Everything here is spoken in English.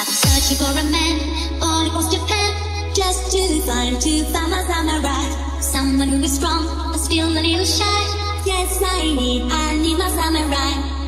I've been searching for a man all across Japan, just to find my samurai. Someone who is strong, but still a little shy. Yes, I need my samurai.